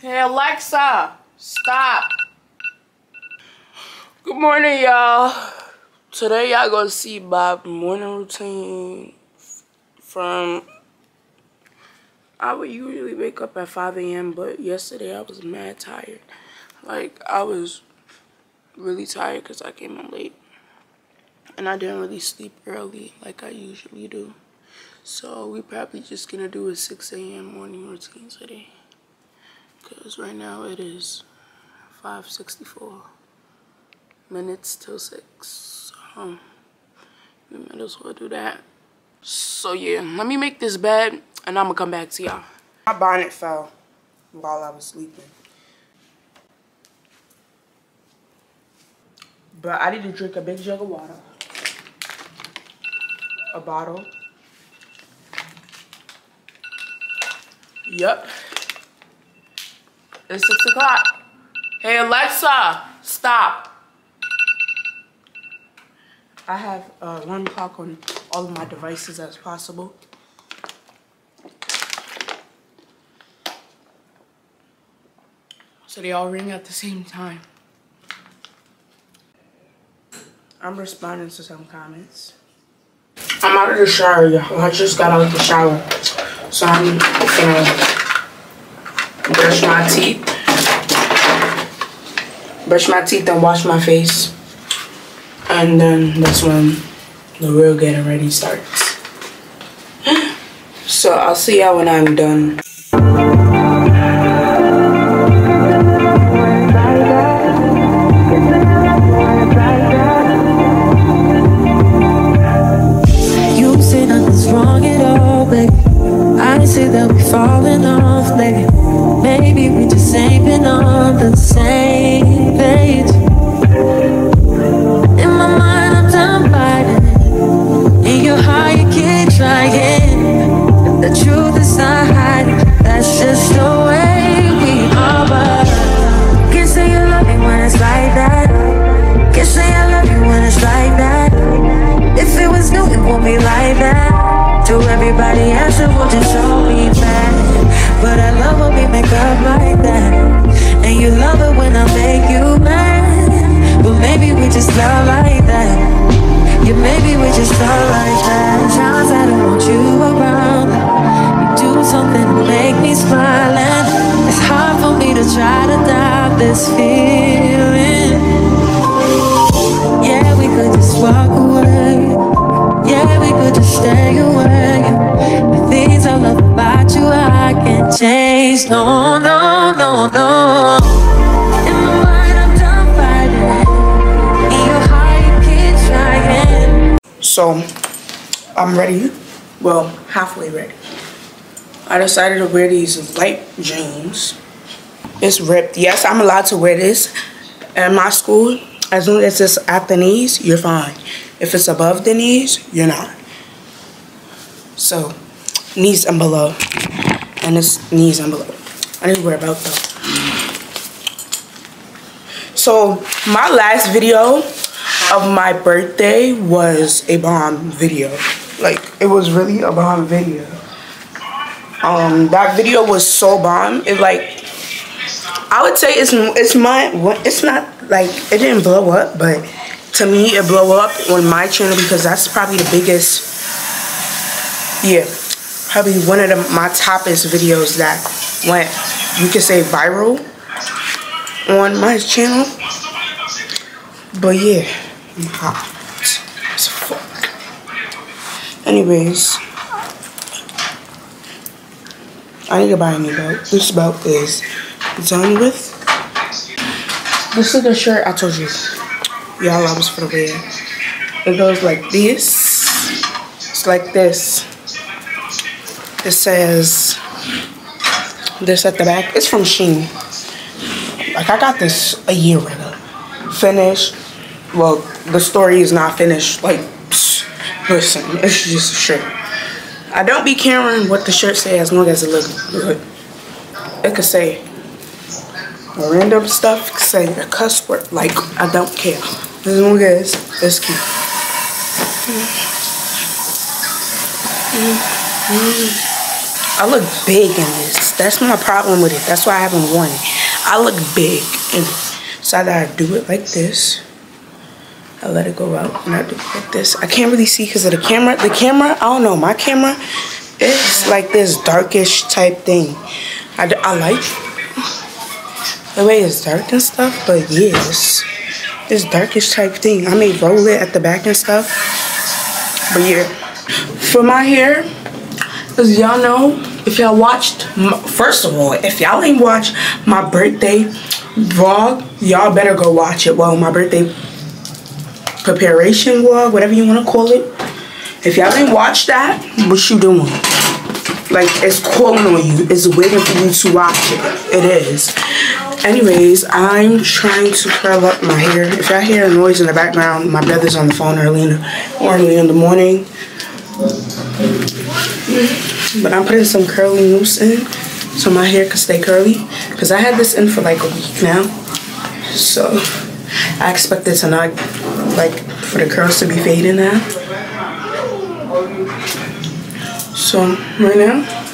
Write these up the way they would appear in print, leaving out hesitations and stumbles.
Hey Alexa, stop. Good morning, y'all. Today y'all gonna see my morning routine from, I would usually wake up at 5 a.m. but yesterday I was mad tired. Like, I was really tired because I came in late. And I didn't really sleep early like I usually do. So we probably just gonna do a 6 a.m. morning routine today. Because right now it is 5:64 minutes till 6. So we might as well do that. So yeah, let me make this bed and I'm gonna come back to y'all. My bonnet fell while I was sleeping. But I need to drink a big jug of water, a bottle. Yep. It's 6 o'clock. Hey Alexa, stop. I have one clock on all of my devices as possible. So they all ring at the same time. I'm responding to some comments. I'm out of the shower, y'all. I just got out of the shower. So I'm gonna brush my teeth. Brush my teeth and wash my face. And then that's when the real getting ready starts. So I'll see y'all when I'm done. No, no, no, no. In my mind, I'm done fighting. In your heart, you keep trying. So, I'm ready. Well, halfway ready. I decided to wear these light jeans. It's ripped. Yes, I'm allowed to wear this at my school. As long as it's at the knees, you're fine. If it's above the knees, you're not. So, knees and below. And it's knees and below. I need to wear a belt though. So my last video of my birthday was a bomb video. Like, it was really a bomb video. That video was so bomb. It, like, I would say it's not like it didn't blow up, but to me it blew up on my channel because that's probably the biggest. Yeah. Probably one of my toppest videos that went, you could say, viral on my channel. But yeah, I'm hot as fuck. Anyways, I need to buy a new belt. This belt is done with. This is the shirt I told you y'all I was for the wear. It goes like this. It's like this. It says this at the back. It's from Shein. Like, I got this a year ago. Finished. Well, the story is not finished. Like, psh, listen, it's just a shirt. I don't be caring what the shirt says as long as it looks good. It could say random stuff. It could say a cuss word. Like, I don't care. As long as it's cute. I look big in this. That's my problem with it. That's why I haven't worn it. I look big in it. So I gotta do it like this. I let it go out and I do it like this. I can't really see because of the camera. The camera, I don't know, my camera, it's like this darkish type thing. I like the way it's dark and stuff, but yes, this darkish type thing. I may roll it at the back and stuff, but yeah. For my hair, as y'all know, if y'all watched, first of all, if y'all ain't watched my birthday vlog, y'all better go watch it. Well, my birthday preparation vlog, whatever you want to call it. If y'all didn't watch that, what you doing? Like, it's calling on you. It's waiting for you to watch it. It is. Anyways, I'm trying to curl up my hair. If y'all hear a noise in the background, my brother's on the phone early in the morning. But I'm putting some curly mousse in so my hair can stay curly. Because I had this in for like a week now. So I expect it to not, like, for the curls to be fading now. So right now,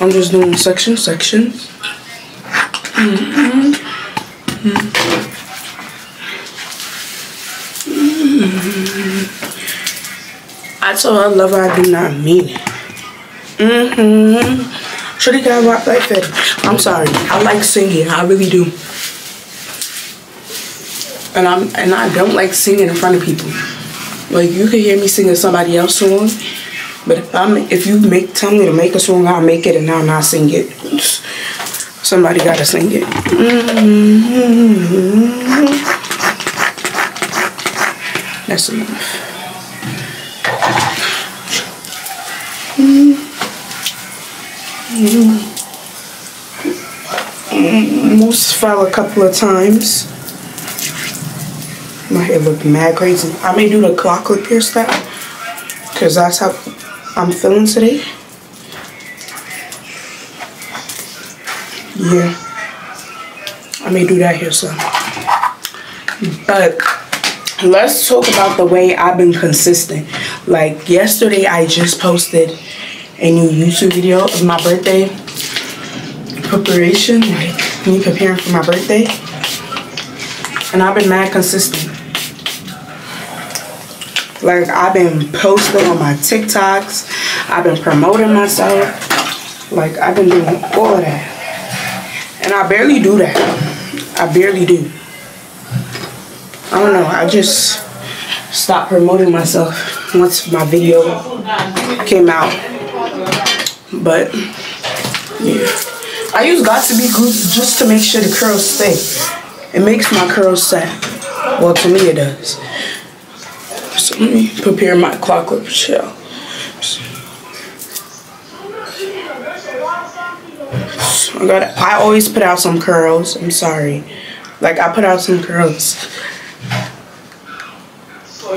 I'm just doing sections. I told her love her, I do not mean it. Should've got rock like that. I'm sorry. I like singing. I really do. And I don't like singing in front of people. Like, you can hear me singing somebody else's song, but if you tell me to make a song, I'll make it, and I'll not sing it. Somebody gotta sing it. That's enough. Most fell a couple of times. My hair looked mad crazy. I may do the chocolate pear style because that's how I'm feeling today. Yeah, I may do that here soon. But let's talk about the way I've been consistent. Like, yesterday I just posted a new YouTube video of my birthday preparation, like me preparing for my birthday. And I've been mad consistent. Like, I've been posting on my TikToks. I've been promoting myself. Like, I've been doing all of that. And I barely do that. I barely do. I don't know. I just stopped promoting myself once my video came out. But, yeah. I use Got2b Glued just to make sure the curls stay. It makes my curls sad. Well, to me it does. So let me prepare my chocolate shell. So I always put out some curls. I'm sorry. Like, I put out some curls. So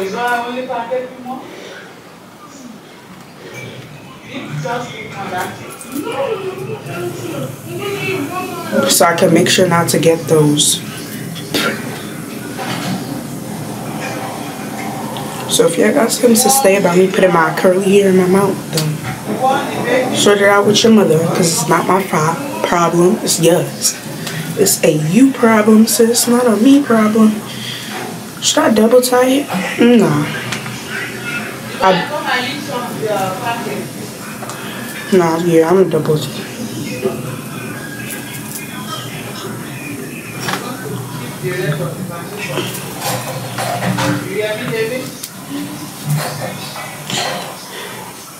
I can make sure not to get those. So if y'all got something to say about me putting my curly hair in my mouth, then sort it out with your mother, because it's not my problem. It's yours. It's a you problem, so it's not a me problem. Should I double tie it? No. Yeah, I'm a double tie.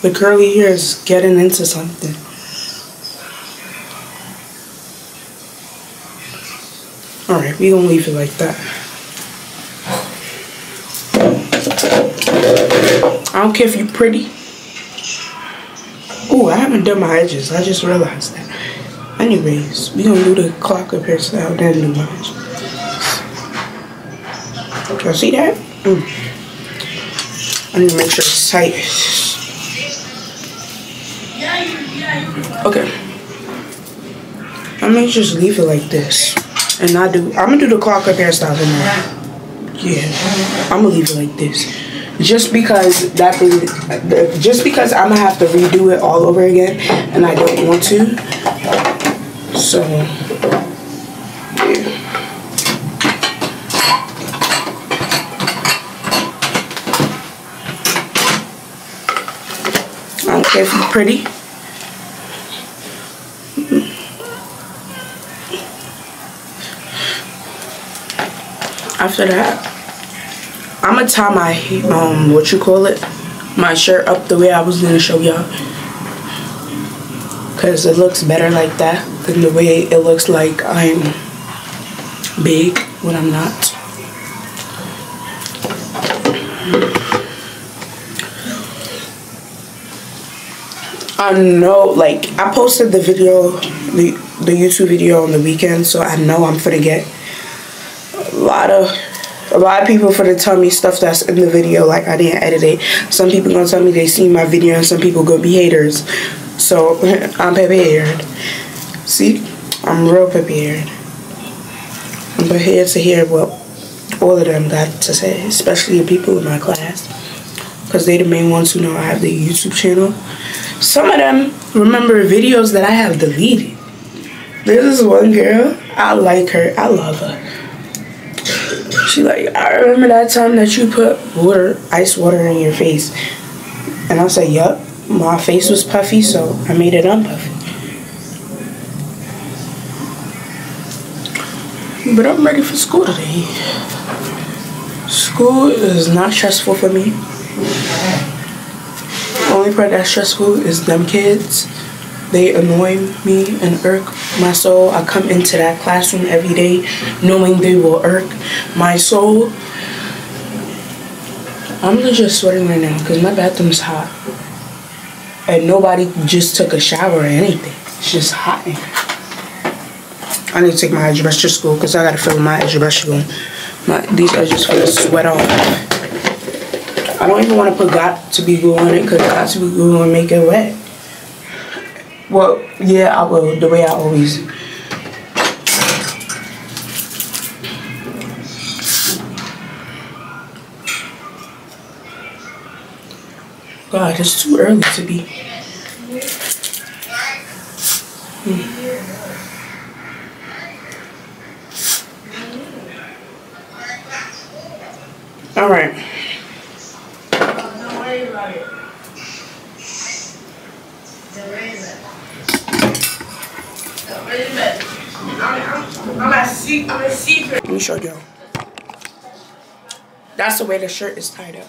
The curly hair is getting into something. Alright, we're gonna leave it like that. I don't care if you're pretty. Oh, I haven't done my edges. I just realized that. Anyways, we're gonna do the clock up here so I don't do my edges. Y'all see that? I need to make sure it's tight. Okay. I may just leave it like this. And I'm gonna do the clock up hairstyle in there. Yeah. I'm gonna leave it like this. just because I'm gonna have to redo it all over again, and I don't want to. So yeah. I don't care if you're pretty. After that, I'm gonna tie my my shirt up the way I was gonna show y'all, cause it looks better like that than the way it looks like I'm big when I'm not. I know, like, I posted the video, the YouTube video on the weekend, so I know I'm gonna get a lot of people for to tell me stuff that's in the video, like I didn't edit it. Some people gonna tell me they seen my video, and some people gonna be haters. So I'm prepared. See, I'm real prepared. I'm prepared to hear what all of them got to say, especially the people in my class, because they the main ones who know I have the YouTube channel. Some of them remember videos that I have deleted. There's this one girl, I like her, I love her. She like, I remember that time that you put ice water in your face. And I said, yup, my face was puffy, so I made it unpuffy. But I'm ready for school today. School is not stressful for me. The only part that's stressful is them kids. They annoy me and irk my soul. I come into that classroom every day knowing they will irk my soul. I'm just sweating right now because my bathroom's hot. And nobody just took a shower or anything. It's just hot in here. I need to take my edge brush to school because I got to fill my edge brush room. These edges for the sweat off. I don't even want to put Got2b Glue on it because Got2b Glue will make it wet. Well, yeah, I will, the way I always do. God, it's too early to be. All right. Let me show y'all. That's the way the shirt is tied up.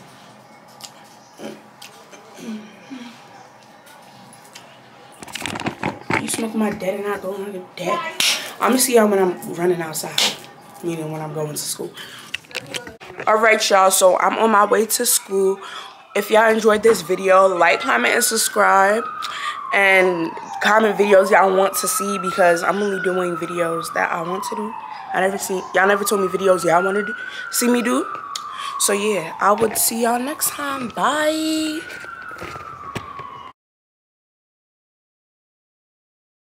You smoke my dead and I go on your dead. I'm gonna see y'all when I'm running outside, meaning when I'm going to school. Alright, y'all, so I'm on my way to school. If y'all enjoyed this video, like, comment, and subscribe. And comment videos y'all want to see, because I'm only doing videos that I want to do. Y'all never told me videos y'all wanted to see me do. So yeah, I would see y'all next time. Bye.